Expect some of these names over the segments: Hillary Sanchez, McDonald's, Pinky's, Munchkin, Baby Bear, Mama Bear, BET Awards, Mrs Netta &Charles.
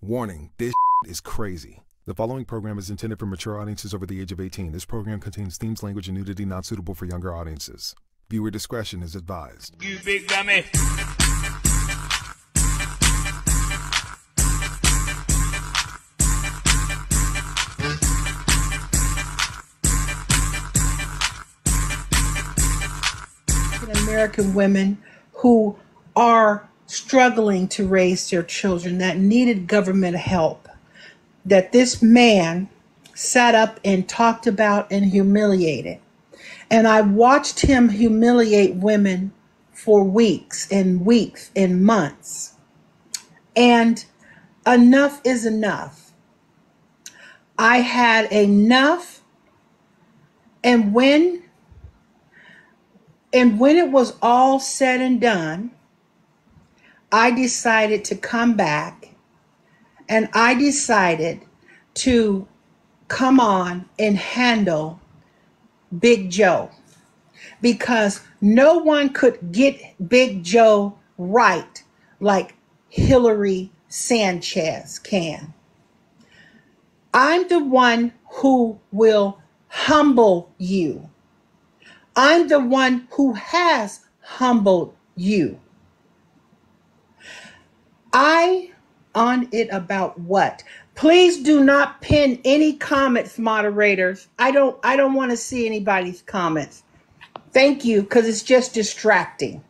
Warning, this is crazy. The following program is intended for mature audiences over the age of 18. This program contains themes, language, and nudity not suitable for younger audiences. Viewer discretion is advised. You big dummy. American women who are struggling to raise their children that needed government help, that this man sat up and talked about and humiliated. And I watched him humiliate women for weeks and weeks and months. And enough is enough. I had enough. And when it was all said and done, I decided to come back, and I decided to come on and handle Big Joe, because no one could get Big Joe right like Hillary Sanchez can. I'm the one who will humble you. I'm the one who has humbled you. I on it about what? Please do not pin any comments, moderators. I don't want to see anybody's comments. Thank you, because it's just distracting.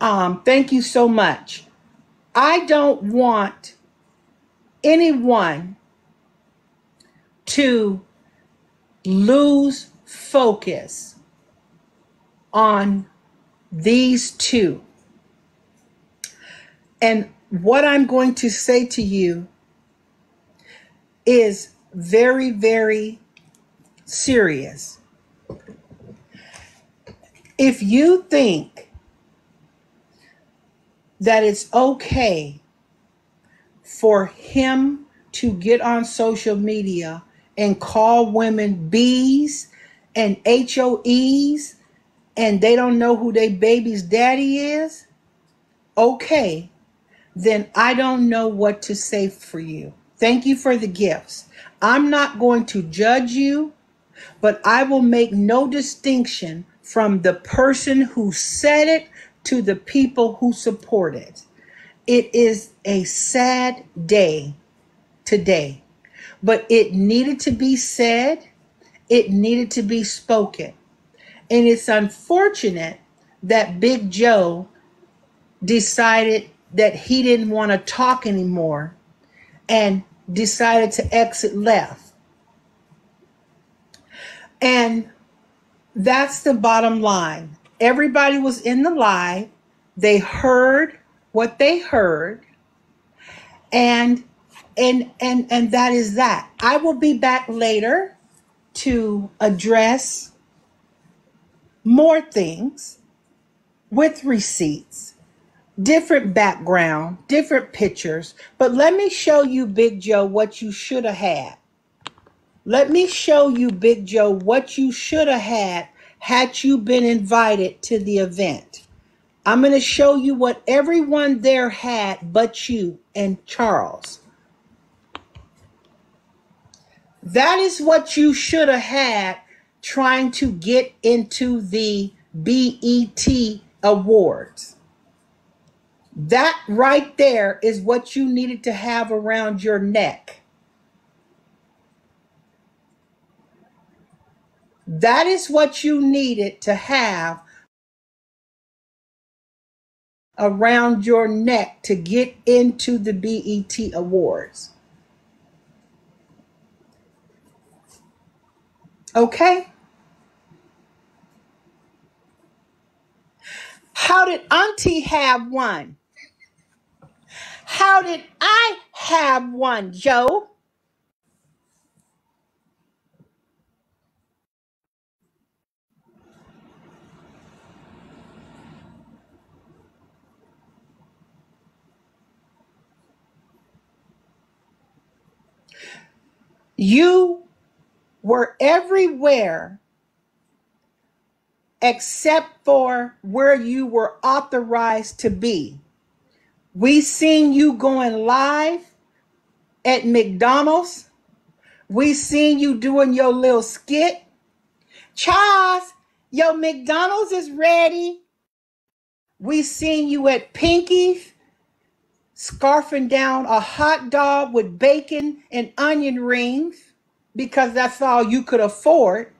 Thank you so much. I don't want anyone to lose focus on these two. And what I'm going to say to you is very, very serious. If you think that it's okay for him to get on social media and call women B's and HOEs and they don't know who their baby's daddy is, okay, then I don't know what to say for you. Thank you for the gifts. I'm not going to judge you, but I will make no distinction from the person who said it to the people who support it. It is a sad day today, but it needed to be said. It needed to be spoken. And it's unfortunate that Big Joe decided that he didn't want to talk anymore and decided to exit left. And that's the bottom line. Everybody was in the live. They heard what they heard. And that is that. I will be back later to address more things with receipts. Different background, different pictures, but let me show you Big Joe what you should have had. Let me show you Big Joe what you should have had had you been invited to the event. I'm going to show you what everyone there had but you and Charles. That is what you should have had trying to get into the BET Awards. That right there is what you needed to have around your neck. That is what you needed to have around your neck to get into the BET Awards. Okay? How did Auntie have one? How did I have one, Joe? You were everywhere except for where you were authorized to be. We seen you going live at McDonald's. We seen you doing your little skit. Charles, your McDonald's is ready. We seen you at Pinky's scarfing down a hot dog with bacon and onion rings because that's all you could afford.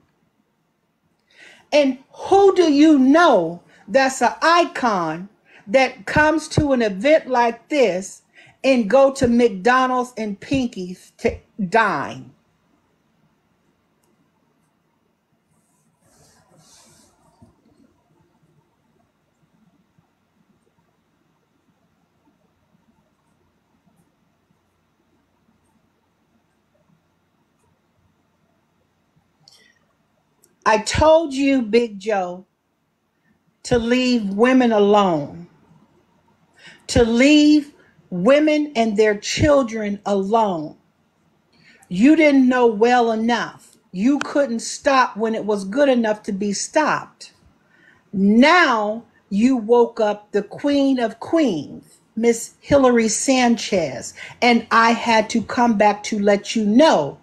And who do you know that's an icon that comes to an event like this and go to McDonald's and Pinky's to dine? I told you, Big Joe, to leave women alone, to leave women and their children alone. You didn't know well enough. You couldn't stop when it was good enough to be stopped. Now you woke up the Queen of Queens, Miss Hillary Sanchez, and I had to come back to let you know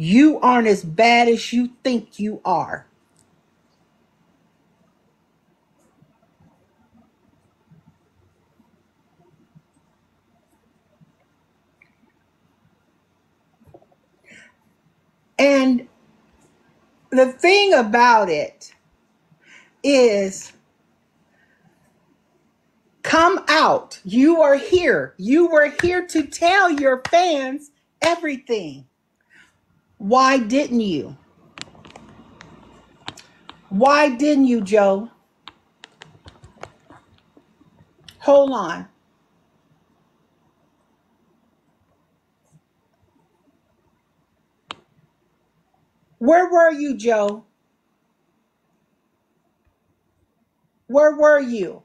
you aren't as bad as you think you are. And the thing about it is, come out. You are here. You were here to tell your fans everything. Why didn't you? Why didn't you, Joe? Hold on. Where were you, Joe? Where were you?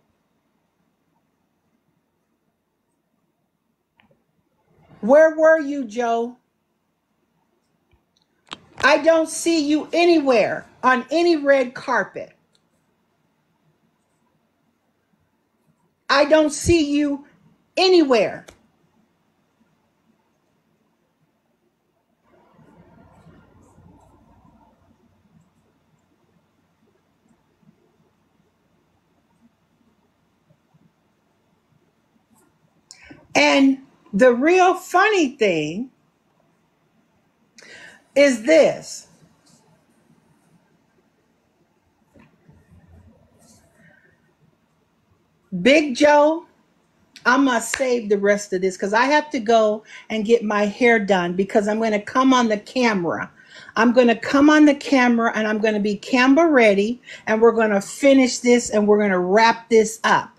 Where were you, Joe? I don't see you anywhere on any red carpet. I don't see you anywhere. And the real funny thing is this. Big Joe, I must save the rest of this because I have to go and get my hair done because I'm going to come on the camera. I'm going to come on the camera and I'm going to be camera ready and we're going to finish this and we're going to wrap this up.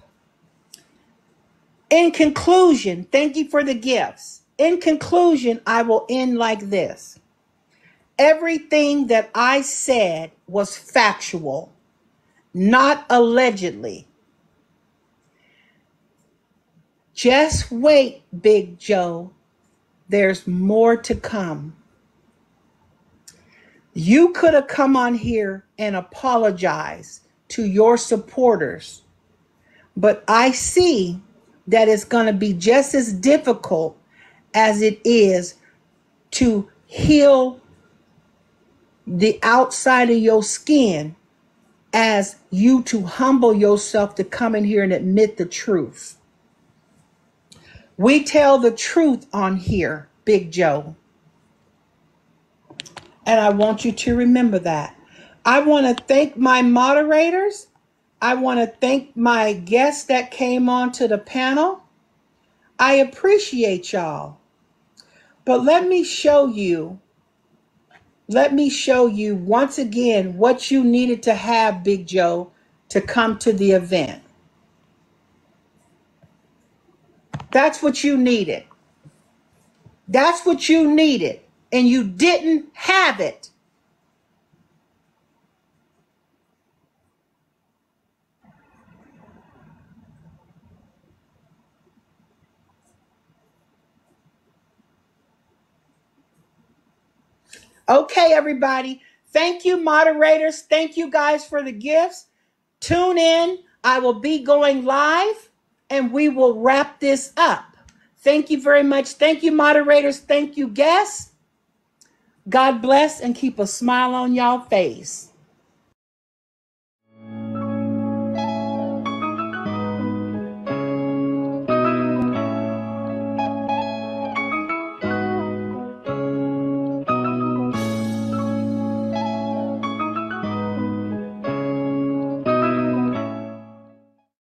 In conclusion, thank you for the gifts. In conclusion, I will end like this. Everything that I said was factual, not allegedly. Just wait, Big Joe. There's more to come. You could have come on here and apologized to your supporters, but I see that it's going to be just as difficult as it is to heal the outside of your skin as you to humble yourself to come in here and admit the truth. We tell the truth on here, Big Joe. And I want you to remember that. I want to thank my moderators. I want to thank my guests that came on to the panel. I appreciate y'all. But let me show you once again what you needed to have, Big Joe, to come to the event. That's what you needed. That's what you needed, and you didn't have it. Okay, everybody. Thank you, moderators. Thank you guys for the gifts. Tune in. I will be going live and we will wrap this up. Thank you very much. Thank you, moderators. Thank you, guests. God bless and keep a smile on y'all face.